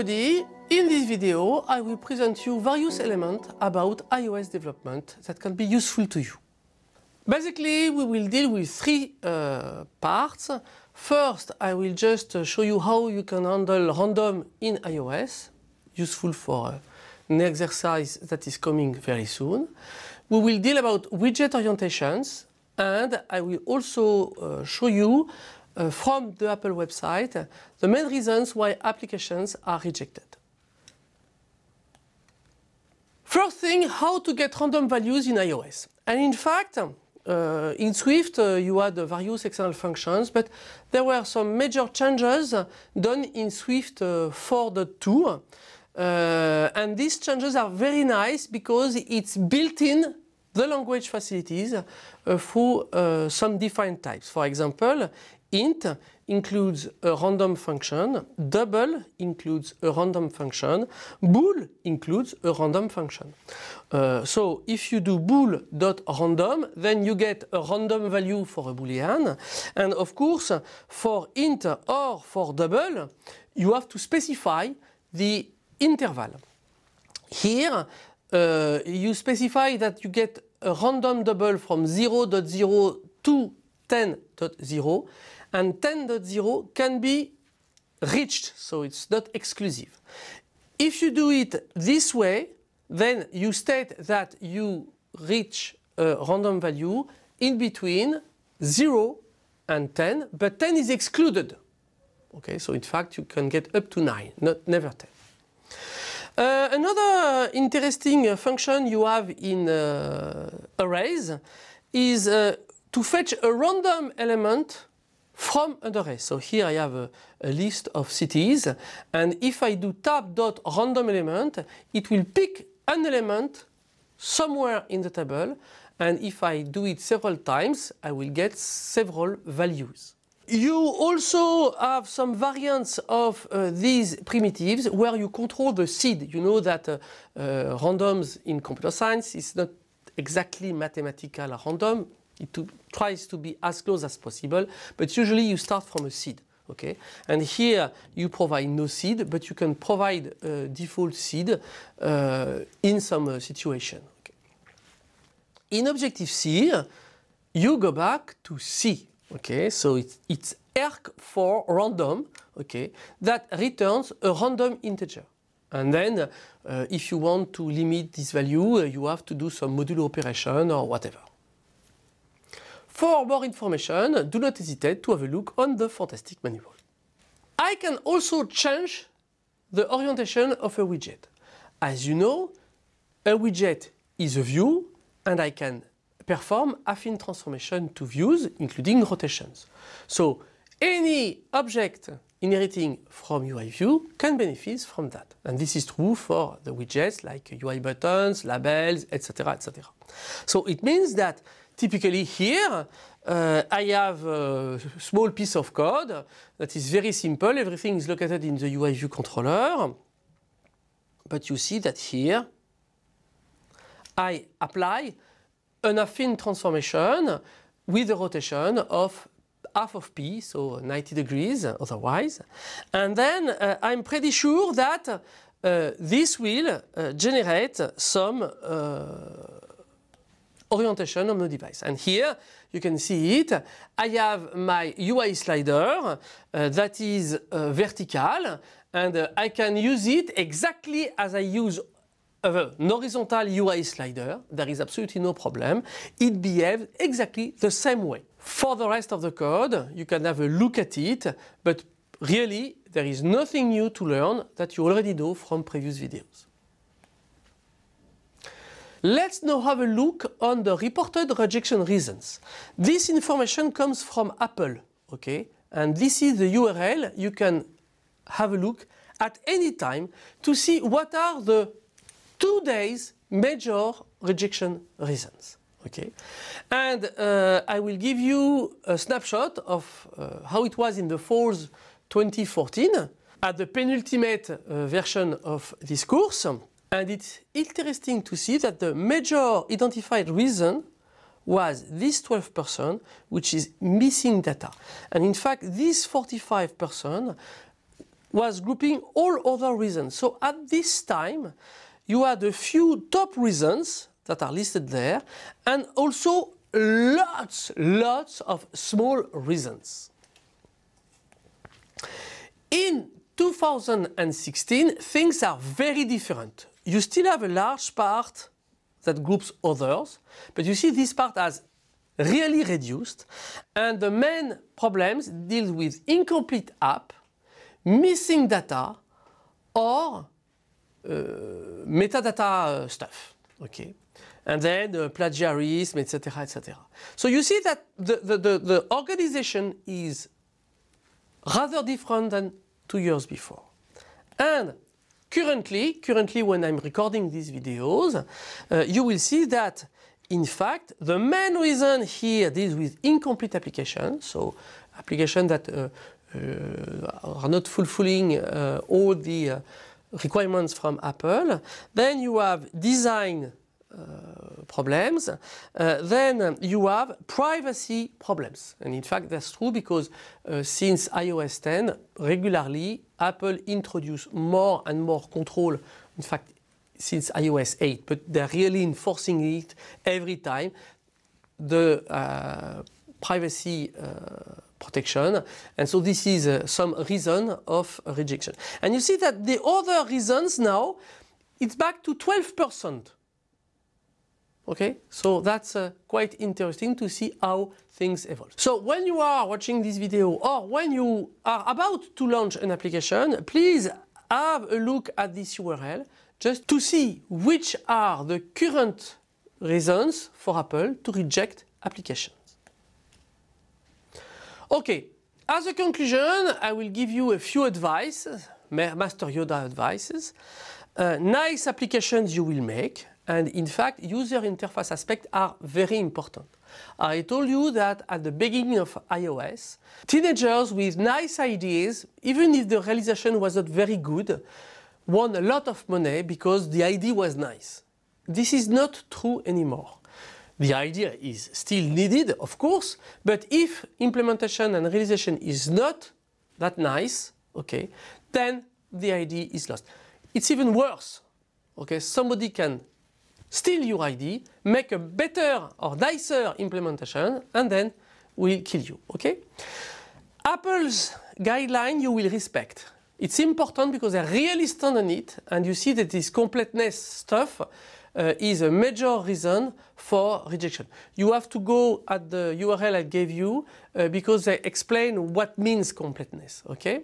everybody, in this video I will present you various elements about iOS development that can be useful to you. Basically we will deal with three parts. First I will just show you how you can handle random in iOS, useful for an exercise that is coming very soon. We will deal about widget orientations, and I will also show you from the Apple website the main reasons why applications are rejected. First thing, how to get random values in iOS. And in fact, in Swift you had various external functions, but there were some major changes done in Swift 4.2. And these changes are very nice because it's built in the language facilities through some defined types. For example, int includes a random function, double includes a random function, bool includes a random function. So if you do bool.random, then you get a random value for a boolean, and of course for int or for double you have to specify the interval. Here you specify that you get a random double from 0.0 to 10.0, and 10.0 can be reached, so it's not exclusive. If you do it this way, then you state that you reach a random value in between 0 and 10, but 10 is excluded. Okay, so in fact you can get up to 9, never 10. Another interesting function you have in arrays is to fetch a random element from an array. So here I have a list of cities, and if I do tab.random element, it will pick an element somewhere in the table, and if I do it several times I will get several values. You also have some variants of these primitives where you control the seed. You know that randoms in computer science is not exactly mathematical random. It tries to be as close as possible, but usually you start from a seed, okay? And here you provide no seed, but you can provide a default seed in some situation. Okay. In Objective C, you go back to C, okay? So it's arc4random, okay, that returns a random integer. And then if you want to limit this value, you have to do some modulo operation or whatever. For more information, do not hesitate to have a look on the fantastic manual. I can also change the orientation of a widget. As you know, a widget is a view, and I can perform affine transformation to views, including rotations. So any object inheriting from UIView can benefit from that. And this is true for the widgets like UI buttons, labels, etc., etc. So it means that typically here, I have a small piece of code that is very simple. Everything is located in the UIView controller. But you see that here, I apply an affine transformation with a rotation of half of p, so 90 degrees otherwise. And then I'm pretty sure that this will generate some orientation on the device. And here you can see it. I have my UI slider that is vertical, and I can use it exactly as I use an horizontal UI slider. There is absolutely no problem. It behaves exactly the same way. For the rest of the code, you can have a look at it, but really there is nothing new to learn that you already know from previous videos. Let's now have a look on the reported rejection reasons. This information comes from Apple, okay? And this is the URL. You can have a look at any time to see what are the today's major rejection reasons, okay? And I will give you a snapshot of how it was in the fall 2014 at the penultimate version of this course. And it's interesting to see that the major identified reason was this 12%, which is missing data. And in fact, this 45% was grouping all other reasons. So at this time, you had a few top reasons that are listed there, and also lots of small reasons. In 2016, things are very different. You still have a large part that groups others, but you see this part as really reduced, and the main problems deal with incomplete app, missing data, or metadata stuff, okay? And then plagiarism, etc., etc. So you see that the organization is rather different than 2 years before. And currently when I'm recording these videos, you will see that in fact the main reason here deals with incomplete applications, so applications that are not fulfilling all the requirements from Apple. Then you have design problems, then you have privacy problems, and in fact that's true because since iOS 10 regularly Apple introduces more and more control, in fact since iOS 8, but they're really enforcing it every time, the privacy protection, and so this is some reason of rejection. And you see that the other reasons now, it's back to 12%. Okay, so that's quite interesting to see how things evolve. So when you are watching this video or when you are about to launch an application, please have a look at this URL just to see which are the current reasons for Apple to reject applications. Okay, as a conclusion, I will give you a few advices, Master Yoda advices, nice applications you will make. And in fact, user interface aspects are very important. I told you that at the beginning of iOS, teenagers with nice ideas, even if the realization was not very good, won a lot of money because the idea was nice. This is not true anymore. The idea is still needed, of course, but if implementation and realization is not that nice, okay, then the idea is lost. It's even worse. Okay, somebody can steal your ID, make a better or nicer implementation, and then we'll kill you, okay? Apple's guideline you will respect. It's important because they really stand on it, and you see that this completeness stuff is a major reason for rejection. You have to go at the URL I gave you because they explain what means completeness, okay?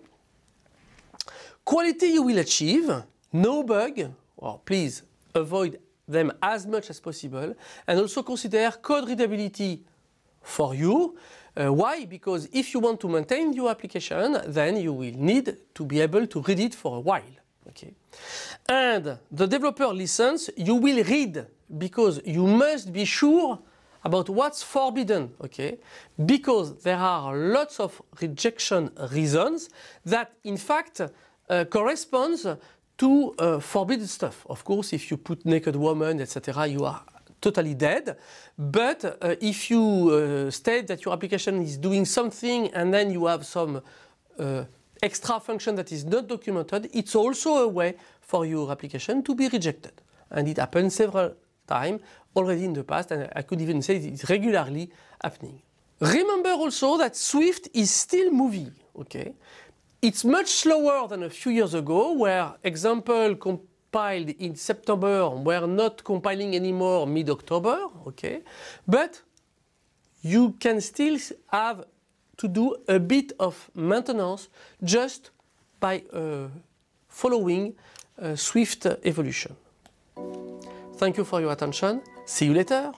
Quality you will achieve, no bug, or please avoid them as much as possible, and also consider code readability for you. Why? Because if you want to maintain your application, then you will need to be able to read it for a while. Okay. And the developer listens, you will read, because you must be sure about what's forbidden. Okay. Because there are lots of rejection reasons that in fact corresponds to forbidden stuff. Of course, if you put naked woman, etc., you are totally dead. But if you state that your application is doing something and then you have some extra function that is not documented, it's also a way for your application to be rejected. And it happened several times already in the past, and I could even say it's regularly happening. Remember also that Swift is still moving, okay? It's much slower than a few years ago, where examples compiled in September were not compiling anymore mid-October, okay? But you can still have to do a bit of maintenance just by following Swift evolution. Thank you for your attention. See you later.